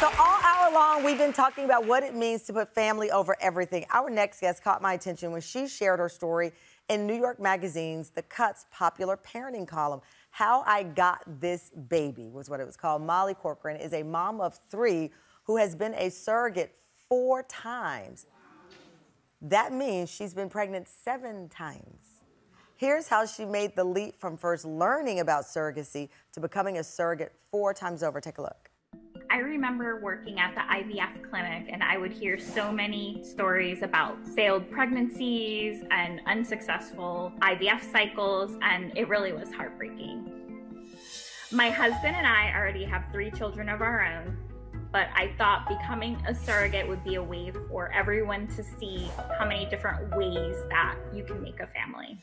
So all hour long, we've been talking about what it means to put family over everything. Our next guest caught my attention when she shared her story in New York Magazine's The Cut's popular parenting column. How I Got This Baby was what it was called. Molly Corcoran is a mom of three who has been a surrogate 4 times. That means she's been pregnant 7 times. Here's how she made the leap from first learning about surrogacy to becoming a surrogate 4 times over. Take a look. I remember working at the IVF clinic, and I would hear so many stories about failed pregnancies and unsuccessful IVF cycles, and it really was heartbreaking. My husband and I already have 3 children of our own, but I thought becoming a surrogate would be a way for everyone to see how many different ways that you can make a family.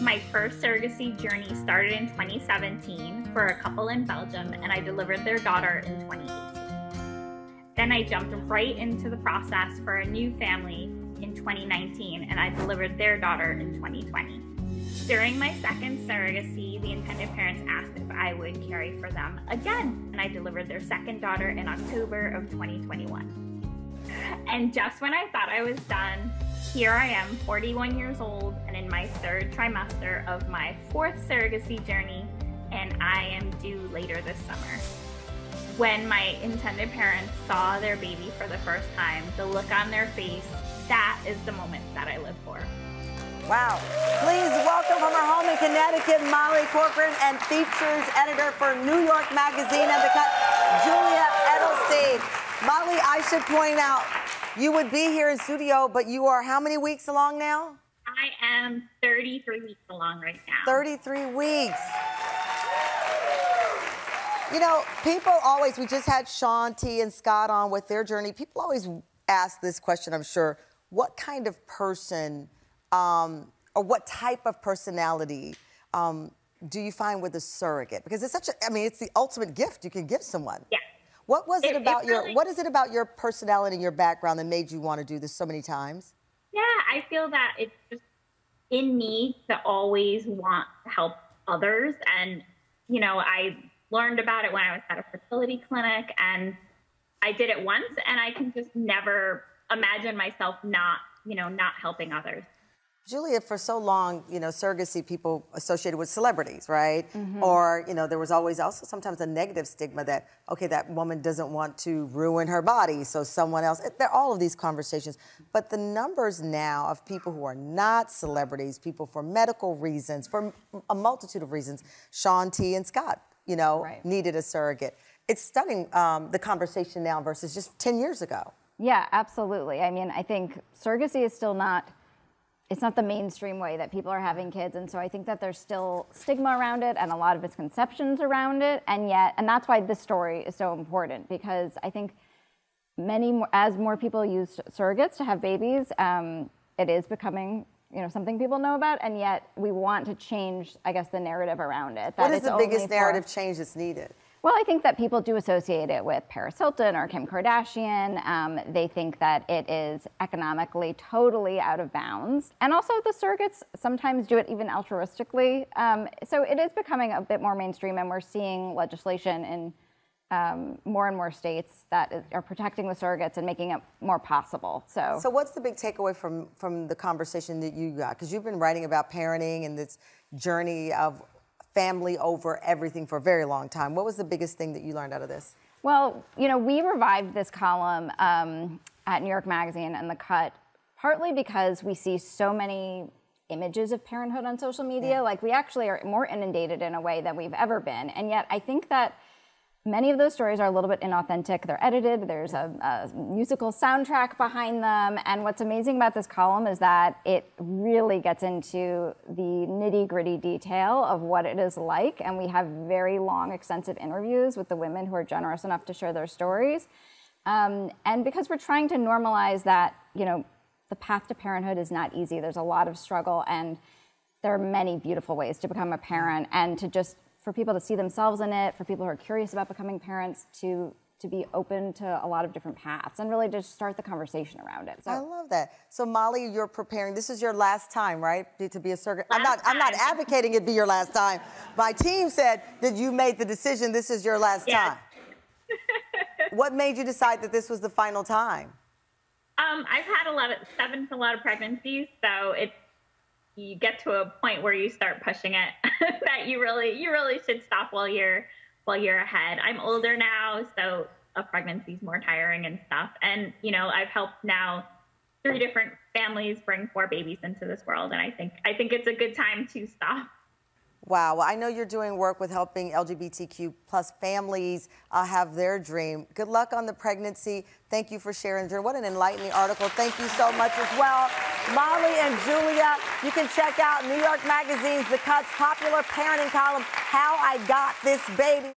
My first surrogacy journey started in 2017 for a couple in Belgium, and I delivered their daughter in 2018. Then I jumped right into the process for a new family in 2019, and I delivered their daughter in 2020. During my second surrogacy, the intended parents asked if I would carry for them again, and I delivered their second daughter in October of 2021. And just when I thought I was done, here I am, 41 years old, and in my 3rd trimester of my 4th surrogacy journey, and I am due later this summer. When my intended parents saw their baby for the first time, the look on their face, that is the moment that I live for. Wow. Please welcome from her home in Connecticut, Molly Corcoran, and features editor for New York Magazine and The Cut, Julia Edelstein. Molly, I should point out, you would be here in studio, but you are how many weeks along now? I am 33 weeks along right now. 33 weeks. You know, people always, we just had Shawn T and Scott on with their journey. People always ask this question, I'm sure, what kind of person or what type of personality do you find with a surrogate? Because it's such a, I mean, it's the ultimate gift you can give someone. Yeah. What was it about your, what is it about your personality and your background that made you want to do this so many times? Yeah, I feel that it's just in me to always want to help others. And, you know, I learned about it when I was at a fertility clinic, and I did it once, and I can just never imagine myself not, you know, not helping others. Julia, for so long, you know, surrogacy people associated with celebrities, right? Mm-hmm. Or, you know, there was always also sometimes a negative stigma that, okay, that woman doesn't want to ruin her body, so someone else. There are all of these conversations. But the numbers now of people who are not celebrities, people for medical reasons, for a multitude of reasons, Shawn T and Scott, you know, right, needed a surrogate. It's stunning, the conversation now versus just 10 years ago. Yeah, absolutely. I mean, I think surrogacy is still not, it's not the mainstream way that people are having kids, and so I think that there's still stigma around it and a lot of misconceptions around it, and yet, and that's why this story is so important, because I think many more, as more people use surrogates to have babies, it is becoming, you know, something people know about, and yet we want to change, I guess, the narrative around it. That what is the biggest narrative change that's needed? Well, I think that people do associate it with Paris Hilton or Kim Kardashian. They think that it is economically totally out of bounds. And also the surrogates sometimes do it even altruistically. So it is becoming a bit more mainstream, and we're seeing legislation in more and more states that are protecting the surrogates and making it more possible. So what's the big takeaway from the conversation that you got? Because you've been writing about parenting and this journey of family over everything for a very long time. What was the biggest thing that you learned out of this? Well, you know, we revived this column at New York Magazine and The Cut, partly because we see so many images of parenthood on social media. Yeah. Like, we actually are more inundated in a way than we've ever been. And yet I think that many of those stories are a little bit inauthentic. They're edited. There's a musical soundtrack behind them. And what's amazing about this column is that it really gets into the nitty-gritty detail of what it is like. And we have very long, extensive interviews with the women who are generous enough to share their stories. And because we're trying to normalize that, you know, the path to parenthood is not easy. There's a lot of struggle, and there are many beautiful ways to become a parent, and to just, for people to see themselves in it, for people who are curious about becoming parents to be open to a lot of different paths, and really just start the conversation around it. So I love that. So Molly, you're preparing. This is your last time, right, to be a surrogate? I'm not advocating it be your last time. My team said that you made the decision. This is your last time. What made you decide that this was the final time? I've had a lot of pregnancies, so it's, you get to a point where you start pushing it that you really should stop while you're ahead. I'm older now, so a pregnancy's more tiring and stuff. And you know, I've helped now 3 different families bring 4 babies into this world, and I think it's a good time to stop. Wow. Well, I know you're doing work with helping LGBTQ+ families have their dream. Good luck on the pregnancy. Thank you for sharing the journey. What an enlightening article. Thank you so much as well. Molly and Julia, you can check out New York Magazine's The Cut's popular parenting column, How I Got This Baby.